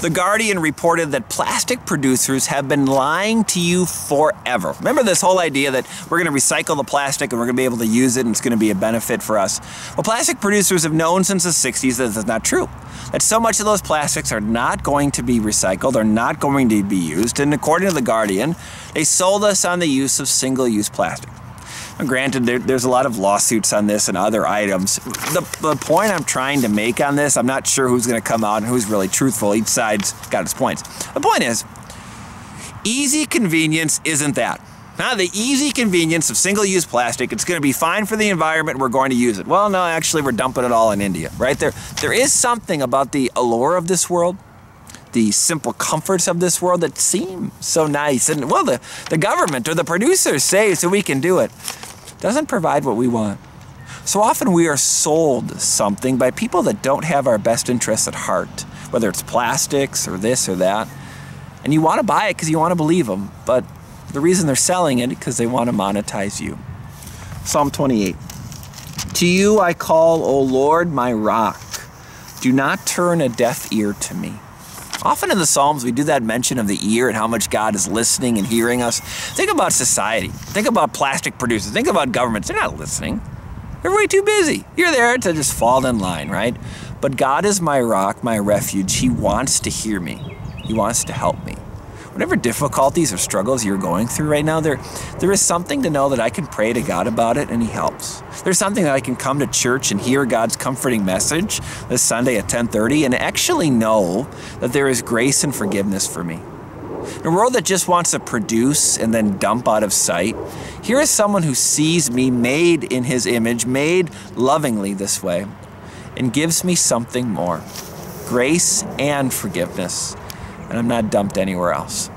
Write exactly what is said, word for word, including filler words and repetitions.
The Guardian reported that plastic producers have been lying to you forever. Remember this whole idea that we're going to recycle the plastic and we're going to be able to use it and it's going to be a benefit for us? Well, plastic producers have known since the sixties that that's not true. That so much of those plastics are not going to be recycled, are not going to be used, and according to The Guardian, they sold us on the use of single-use plastic. Now, granted, there, there's a lot of lawsuits on this and other items. The, the point I'm trying to make on this, I'm not sure who's going to come out and who's really truthful. Each side's got its points. The point is, easy convenience isn't that. Now, the easy convenience of single-use plastic, it's going to be fine for the environment, we're going to use it. Well, no, actually, we're dumping it all in India, right? There, there is something about the allure of this world, the simple comforts of this world that seem so nice. And, well, the, the government or the producers say so we can do it. Doesn't provide what we want. So often we are sold something by people that don't have our best interests at heart, whether it's plastics or this or that. And you want to buy it because you want to believe them, but the reason they're selling it is because they want to monetize you. Psalm twenty-eight. To you I call, O Lord, my rock. Do not turn a deaf ear to me. Often in the Psalms, we do that mention of the ear and how much God is listening and hearing us. Think about society. Think about plastic producers. Think about governments. They're not listening. They're way too busy. You're there to just fall in line, right? But God is my rock, my refuge. He wants to hear me. He wants to help me. Whatever difficulties or struggles you're going through right now, there, there is something to know that I can pray to God about it and He helps. There's something that I can come to church and hear God's comforting message this Sunday at ten thirty and actually know that there is grace and forgiveness for me. In a world that just wants to produce and then dump out of sight, here is someone who sees me made in His image, made lovingly this way, and gives me something more, grace and forgiveness, and I'm not dumped anywhere else.